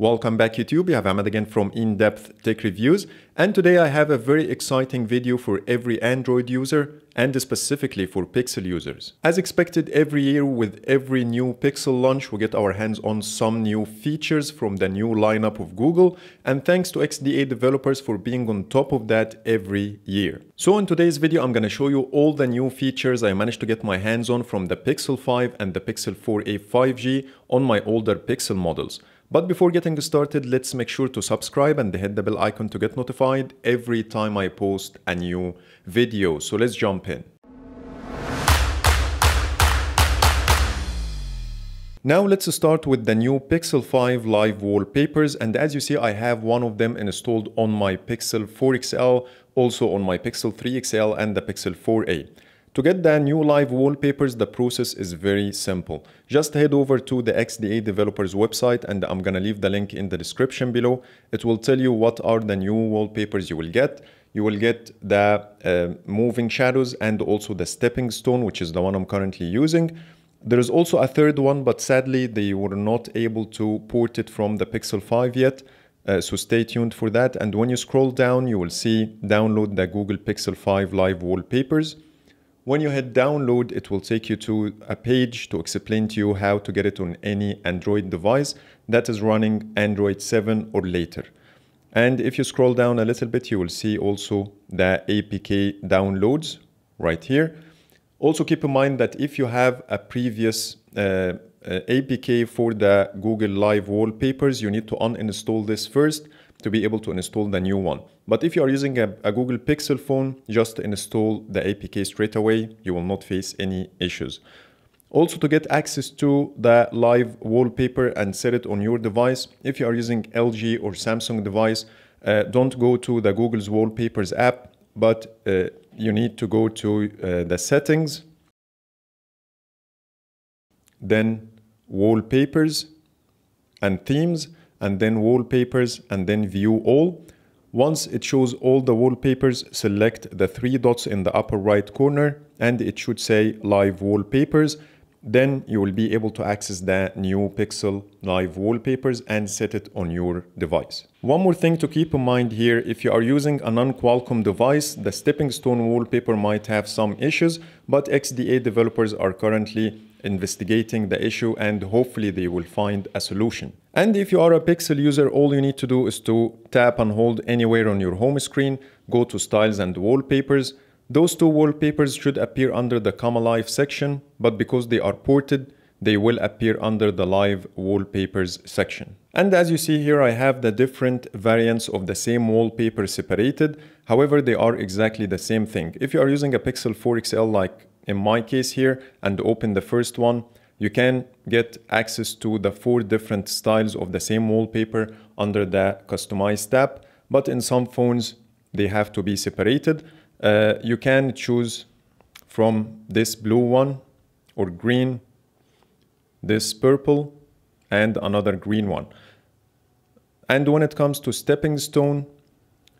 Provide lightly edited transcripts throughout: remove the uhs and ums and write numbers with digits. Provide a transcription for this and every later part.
Welcome back YouTube, we have Ahmad again from In-Depth Tech Reviews, and today I have a very exciting video for every Android user and specifically for Pixel users. As expected, every year with every new Pixel launch we get our hands on some new features from the new lineup of Google, and thanks to XDA developers for being on top of that every year. So in today's video I'm gonna show you all the new features I managed to get my hands on from the Pixel 5 and the Pixel 4a 5G on my older Pixel models. But before getting started, let's make sure to subscribe and hit the bell icon to get notified every time I post a new video. So let's jump in. Now let's start with the new Pixel 5 live wallpapers, and as you see I have one of them installed on my Pixel 4 XL, also on my Pixel 3 XL and the Pixel 4a. To get the new live wallpapers, the process is very simple. Just head over to the XDA Developers website, and I'm gonna leave the link in the description below. It will tell you what are the new wallpapers you will get. You will get the moving shadows and also the stepping stone, which is the one I'm currently using. There is also a third one, but sadly they were not able to port it from the Pixel 5 yet. So stay tuned for that. And when you scroll down, you will see download the Google Pixel 5 live wallpapers. When you hit download, it will take you to a page to explain to you how to get it on any Android device that is running Android 7 or later. And if you scroll down a little bit, you will see also the APK downloads right here. Also keep in mind that if you have a previous APK for the Google Live wallpapers, you need to uninstall this first to be able to install the new one. But if you are using a Google Pixel phone, just install the APK straight away. You will not face any issues. Also, to get access to the live wallpaper and set it on your device, if you are using LG or Samsung device, don't go to the Google's wallpapers app, but you need to go to the settings, then wallpapers and themes, and then wallpapers, and then view all. Once it shows all the wallpapers, select the three dots in the upper right corner, and it should say live wallpapers. Then you will be able to access the new Pixel live wallpapers and set it on your device. One more thing to keep in mind here, if you are using a non-Qualcomm device, the stepping stone wallpaper might have some issues, but XDA developers are currently investigating the issue and hopefully they will find a solution. And if you are a Pixel user, all you need to do is to tap and hold anywhere on your home screen, go to Styles and Wallpapers. Those two wallpapers should appear under the Come Alive section, but because they are ported, they will appear under the Live Wallpapers section. And as you see here, I have the different variants of the same wallpaper separated. However, they are exactly the same thing. If you are using a Pixel 4 XL like in my case here and open the first one, you can get access to the four different styles of the same wallpaper under the Customize tab, but in some phones, they have to be separated. You can choose from this blue one or green, this purple, and another green one. And when it comes to stepping stone,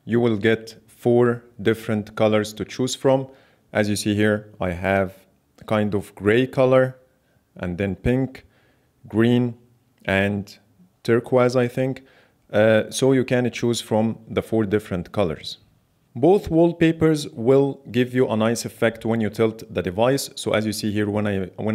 you will get four different colors to choose from. As you see here, I have a kind of gray color, and then pink, green, and turquoise, I think. So you can choose from the four different colors. Both wallpapers will give you a nice effect when you tilt the device. So as you see here, when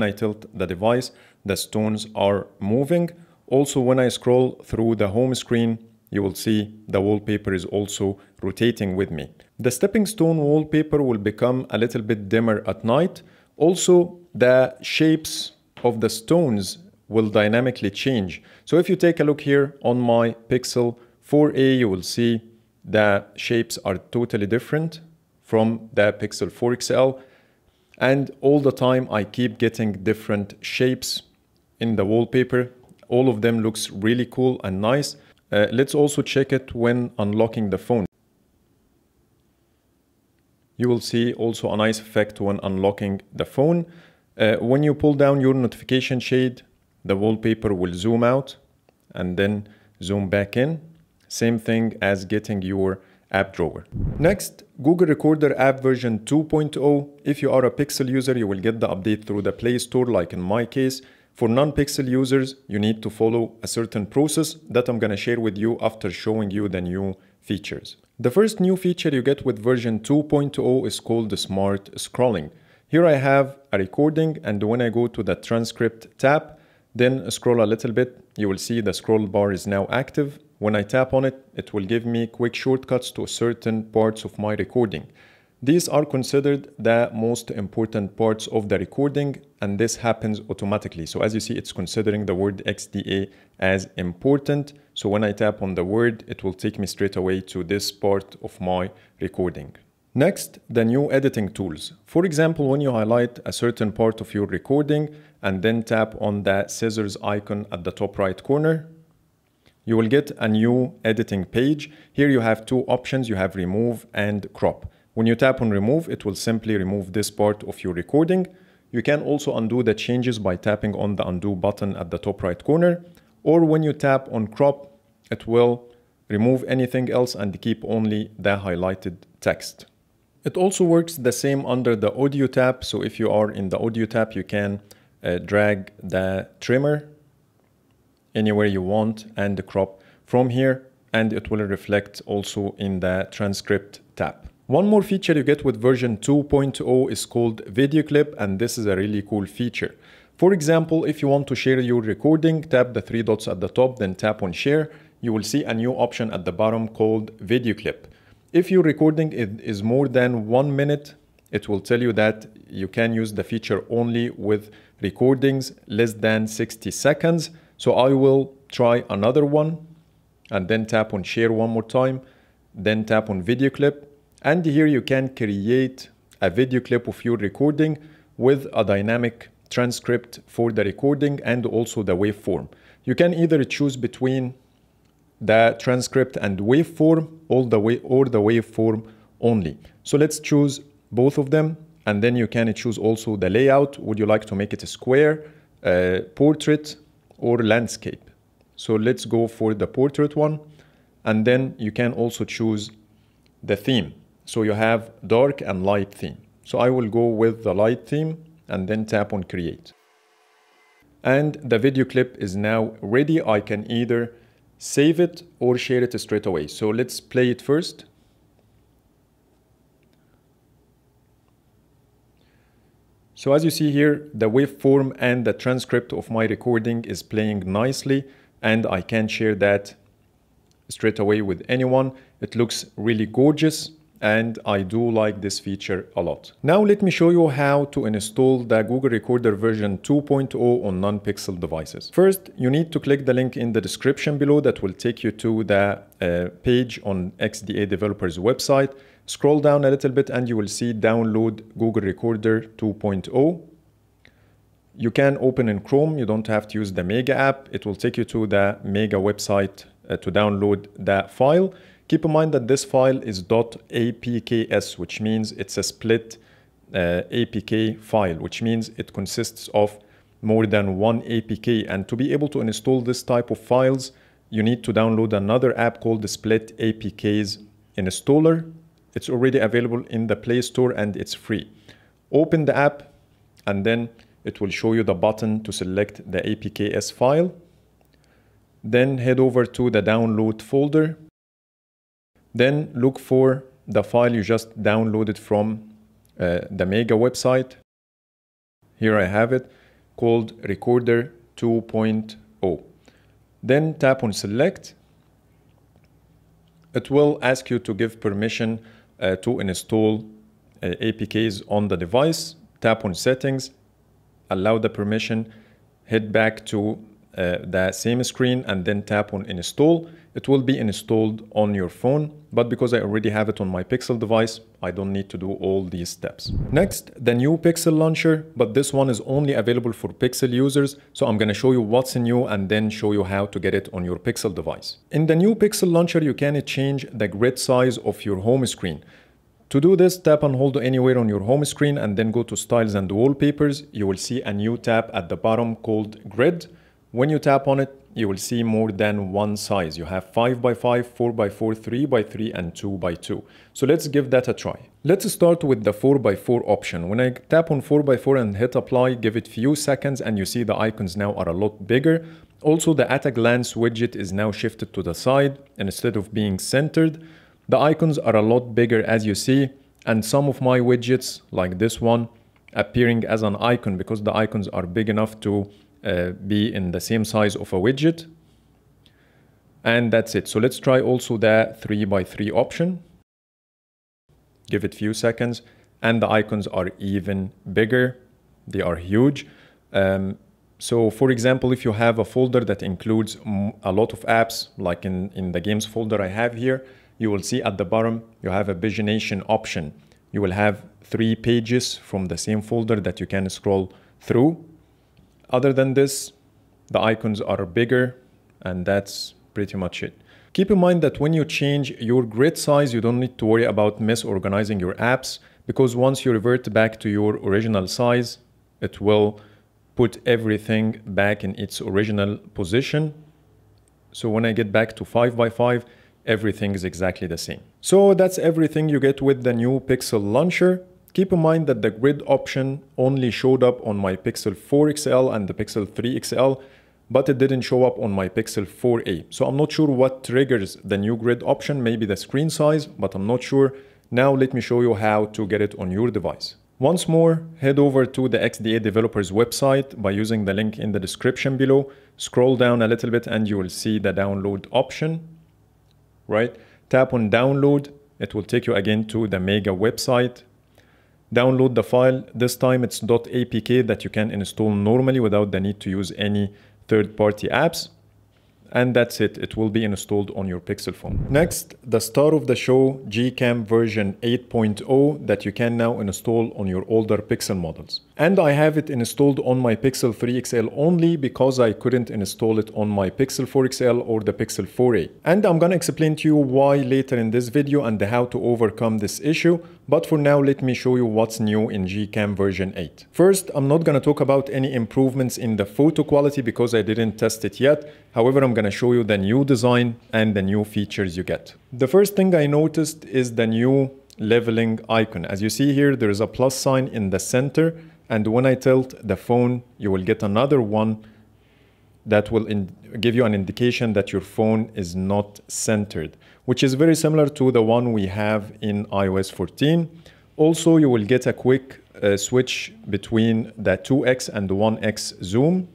I tilt the device, the stones are moving. Also, when I scroll through the home screen, you will see the wallpaper is also rotating with me. The stepping stone wallpaper will become a little bit dimmer at night. Also, the shapes of the stones will dynamically change. So if you take a look here on my Pixel 4a, you will see the shapes are totally different from the Pixel 4 XL, and all the time I keep getting different shapes in the wallpaper. All of them looks really cool and nice. Let's also check it when unlocking the phone. You will see also a nice effect when unlocking the phone. When you pull down your notification shade, the wallpaper will zoom out and then zoom back in. Same thing as getting your app drawer. Next, Google Recorder app version 2.0. If you are a Pixel user, you will get the update through the Play Store, like in my case. For non-Pixel users, you need to follow a certain process that I'm gonna share with you after showing you the new features. The first new feature you get with version 2.0 is called the Smart Scrolling. Here I have a recording, and when I go to the transcript tab, then scroll a little bit, you will see the scroll bar is now active. When I tap on it, it will give me quick shortcuts to certain parts of my recording. These are considered the most important parts of the recording, and this happens automatically. So as you see, it's considering the word XDA as important. So when I tap on the word, it will take me straight away to this part of my recording. Next, the new editing tools. For example, when you highlight a certain part of your recording and then tap on the scissors icon at the top right corner, you will get a new editing page. Here you have two options. You have remove and crop. When you tap on remove, it will simply remove this part of your recording. You can also undo the changes by tapping on the undo button at the top right corner. Or when you tap on crop, it will remove anything else and keep only the highlighted text. It also works the same under the audio tab. So if you are in the audio tab, you can drag the trimmer anywhere you want and the crop from here, and it will reflect also in the transcript tab. One more feature you get with version 2.0 is called video clip, and this is a really cool feature. For example, if you want to share your recording, tap the three dots at the top, then tap on share. You will see a new option at the bottom called video clip. If your recording is more than 1 minute, it will tell you that you can use the feature only with recordings less than 60 seconds. So I will try another one and then tap on share one more time, then tap on video clip. And here you can create a video clip of your recording with a dynamic transcript for the recording and also the waveform. You can either choose between the transcript and waveform all the way or the waveform only. So let's choose both of them, and then you can choose also the layout. Would you like to make it a square, portrait, or landscape? So let's go for the portrait one, and then you can also choose the theme. So you have dark and light theme. So I will go with the light theme and then tap on create. And the video clip is now ready. I can either save it or share it straight away. So let's play it first. So as you see here, the waveform and the transcript of my recording is playing nicely, and I can share that straight away with anyone. It looks really gorgeous, and I do like this feature a lot. Now let me show you how to install the Google Recorder version 2.0 on non-Pixel devices. First, you need to click the link in the description below that will take you to the page on XDA Developers website. Scroll down a little bit and you will see download Google Recorder 2.0. You can open in Chrome. You don't have to use the Mega app. It will take you to the Mega website to download that file. Keep in mind that this file is .apks, which means it's a split APK file, which means it consists of more than one APK. And to be able to install this type of files, you need to download another app called the Split APKs Installer. It's already available in the Play Store and it's free. Open the app, and then it will show you the button to select the APKs file. Then head over to the download folder. Then look for the file you just downloaded from the Mega website. Here I have it, called Recorder 2.0. Then tap on select. It will ask you to give permission to install APKs on the device. Tap on settings, allow the permission, head back to the same screen and then tap on install. It will be installed on your phone, but because I already have it on my Pixel device, I don't need to do all these steps. Next, the new Pixel Launcher, but this one is only available for Pixel users. So I'm gonna show you what's new and then show you how to get it on your Pixel device. In the new Pixel Launcher, you can change the grid size of your home screen. To do this, tap and hold anywhere on your home screen and then go to Styles and Wallpapers. You will see a new tab at the bottom called Grid. When you tap on it, you will see more than one size. You have 5x5, 4x4, 3x3, and 2x2. So let's give that a try. Let's start with the 4x4 option. When I tap on 4x4 and hit apply, give it few seconds and you see the icons now are a lot bigger. Also, the at a glance widget is now shifted to the side, and instead of being centered, the icons are a lot bigger as you see, and some of my widgets, like this one, appearing as an icon because the icons are big enough to be in the same size of a widget. And that's it. So let's try also the 3x3 option. Give it a few seconds and the icons are even bigger. They are huge. So for example, if you have a folder that includes a lot of apps, like in the games folder I have here, you will see at the bottom you have a pagination option. You will have 3 pages from the same folder that you can scroll through. Other than this, the icons are bigger, and that's pretty much it. Keep in mind that when you change your grid size, you don't need to worry about misorganizing your apps, because once you revert back to your original size, it will put everything back in its original position. So when I get back to 5x5, everything is exactly the same. So that's everything you get with the new Pixel Launcher. Keep in mind that the grid option only showed up on my Pixel 4 XL and the Pixel 3 XL, but it didn't show up on my Pixel 4a. So I'm not sure what triggers the new grid option, maybe the screen size, but I'm not sure. Now let me show you how to get it on your device. Once more, head over to the XDA Developers website by using the link in the description below. Scroll down a little bit and you will see the download option, right? Tap on download. It will take you again to the Mega website. Download the file. This time it's .apk that you can install normally without the need to use any third-party apps. And that's it. It will be installed on your Pixel phone. Next, the star of the show, GCam version 8.0 that you can now install on your older Pixel models. And I have it installed on my Pixel 3 XL only because I couldn't install it on my Pixel 4 XL or the Pixel 4a. And I'm gonna explain to you why later in this video and how to overcome this issue. But for now, let me show you what's new in GCam version 8. First, I'm not gonna talk about any improvements in the photo quality because I didn't test it yet. However, I'm gonna show you the new design and the new features you get. The first thing I noticed is the new leveling icon. As you see here, there is a plus sign in the center, and when I tilt the phone, you will get another one that will give you an indication that your phone is not centered, which is very similar to the one we have in iOS 14. Also, you will get a quick switch between the 2x and the 1x zoom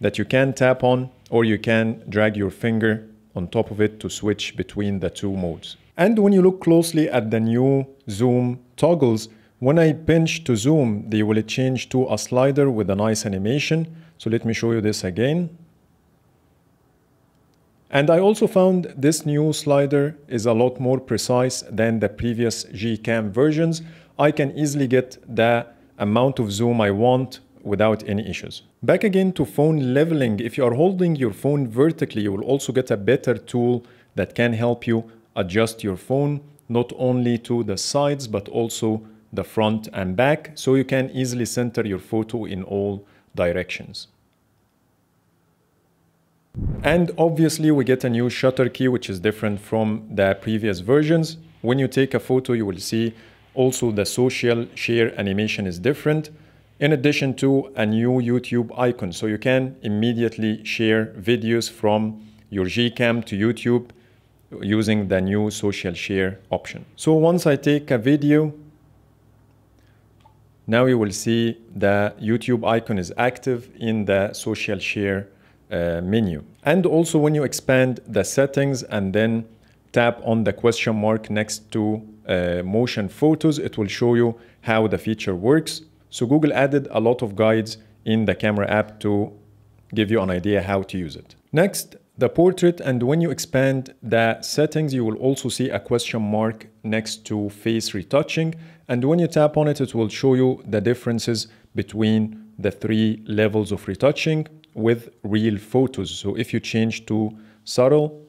that you can tap on, or you can drag your finger on top of it to switch between the two modes. And when you look closely at the new zoom toggles, when I pinch to zoom, they will change to a slider with a nice animation. So let me show you this again. And I also found this new slider is a lot more precise than the previous GCam versions. I can easily get the amount of zoom I want without any issues. Back again to phone leveling. If you are holding your phone vertically, you will also get a better tool that can help you adjust your phone, not only to the sides, but also the front and back. So you can easily center your photo in all directions. And obviously we get a new shutter key, which is different from the previous versions. When you take a photo, you will see also the social share animation is different, in addition to a new YouTube icon. So you can immediately share videos from your GCam to YouTube using the new social share option. So once I take a video, now you will see the YouTube icon is active in the social share menu. And also when you expand the settings and then tap on the question mark next to motion photos, it will show you how the feature works. So Google added a lot of guides in the camera app to give you an idea how to use it. Next, the portrait, and when you expand the settings, you will also see a question mark next to face retouching. And when you tap on it, it will show you the differences between the 3 levels of retouching with real photos. So if you change to subtle,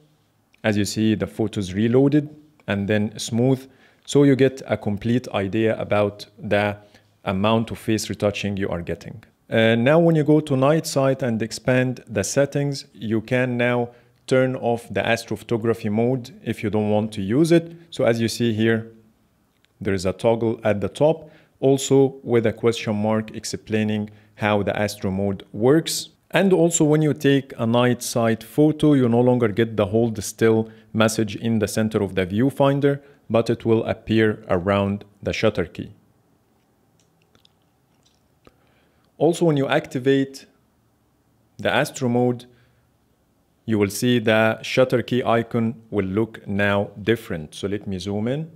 as you see, the photos reloaded, and then smooth. So you get a complete idea about the amount of face retouching you are getting. Now when you go to night sight and expand the settings, you can now turn off the astrophotography mode if you don't want to use it. So as you see here, there is a toggle at the top, also with a question mark explaining how the astro mode works. And also when you take a night sight photo, you no longer get the hold still message in the center of the viewfinder, but it will appear around the shutter key. Also, when you activate the astro mode, you will see the shutter key icon will look now different. So let me zoom in.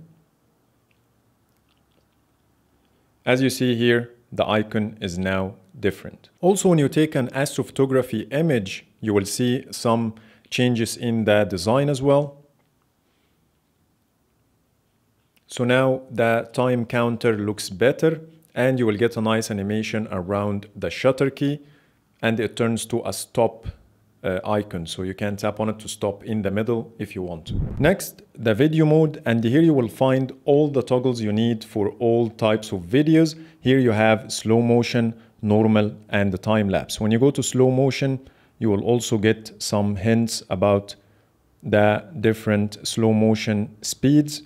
As you see here, the icon is now different. Also, when you take an astrophotography image, you will see some changes in the design as well. So now the time counter looks better, and you will get a nice animation around the shutter key, and it turns to a stop icon, so you can tap on it to stop in the middle if you want. Next, the video mode, and here you will find all the toggles you need for all types of videos. Here you have slow motion, normal, and the time lapse. When you go to slow motion, you will also get some hints about the different slow motion speeds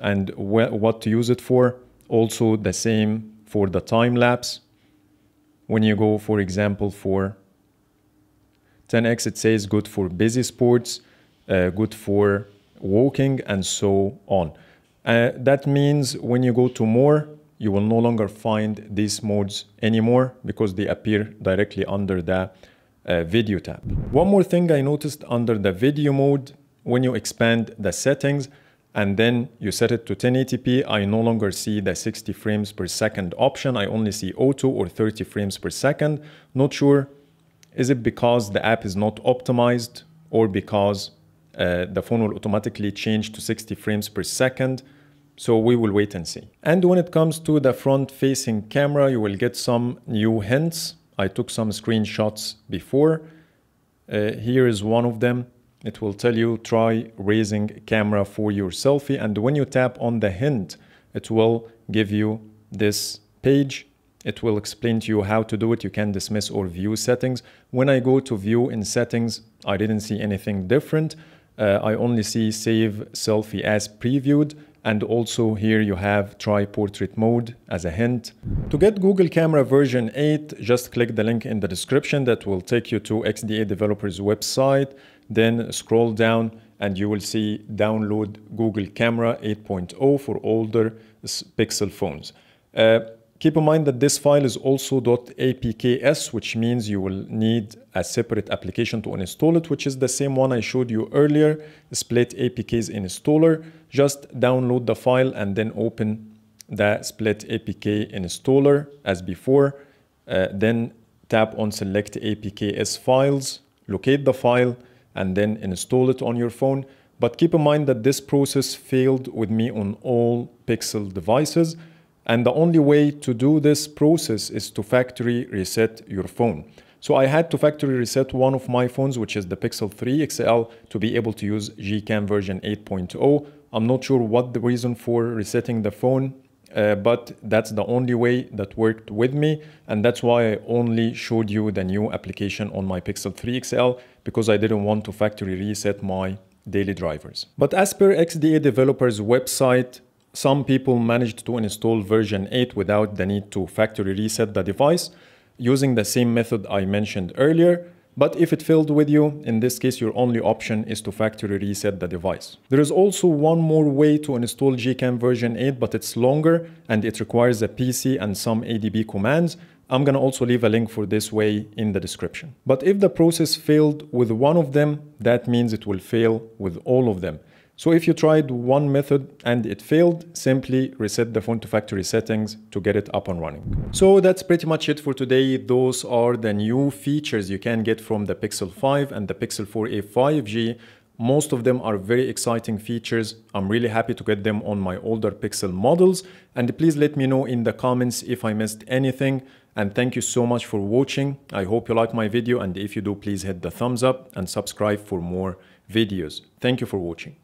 and what to use it for. Also the same for the time lapse. When you go, for example, for 10x, it says good for busy sports, good for walking, and so on. That means when you go to more, you will no longer find these modes anymore because they appear directly under the video tab. One more thing I noticed under the video mode, when you expand the settings and then you set it to 1080p, I no longer see the 60 frames per second option. I only see auto or 30 frames per second. Not sure, is it because the app is not optimized or because the phone will automatically change to 60 frames per second? So we will wait and see. And when it comes to the front-facing camera, you will get some new hints. I took some screenshots before. Here is one of them. It will tell you try raising camera for your selfie, and when you tap on the hint, it will give you this page. It will explain to you how to do it. You can dismiss or view settings. When I go to view in settings, I didn't see anything different. I only see save selfie as previewed, and also here you have try portrait mode as a hint. To get Google Camera version 8, just click the link in the description that will take you to XDA Developers website. Then scroll down and you will see download Google Camera 8.0 for older Pixel phones. Keep in mind that this file is also .apks, which means you will need a separate application to install it, which is the same one I showed you earlier, Split APKs Installer. Just download the file and then open the Split APK Installer as before. Then tap on Select APKs Files, locate the file, and then install it on your phone. But keep in mind that this process failed with me on all Pixel devices, and the only way to do this process is to factory reset your phone. So I had to factory reset one of my phones, which is the Pixel 3 XL, to be able to use GCam version 8.0. I'm not sure what the reason for resetting the phone, but that's the only way that worked with me. And that's why I only showed you the new application on my Pixel 3 XL, because I didn't want to factory reset my daily drivers. But as per XDA Developers website, some people managed to install version 8 without the need to factory reset the device using the same method I mentioned earlier. But if it failed with you, in this case, your only option is to factory reset the device. There is also one more way to install GCam version 8, but it's longer and it requires a PC and some ADB commands. I'm gonna also leave a link for this way in the description. But if the process failed with one of them, that means it will fail with all of them. So if you tried one method and it failed, simply reset the phone to factory settings to get it up and running. So that's pretty much it for today. Those are the new features you can get from the Pixel 5 and the Pixel 4a 5G. Most of them are very exciting features. I'm really happy to get them on my older Pixel models. And please let me know in the comments if I missed anything. And thank you so much for watching. I hope you like my video. And if you do, please hit the thumbs up and subscribe for more videos. Thank you for watching.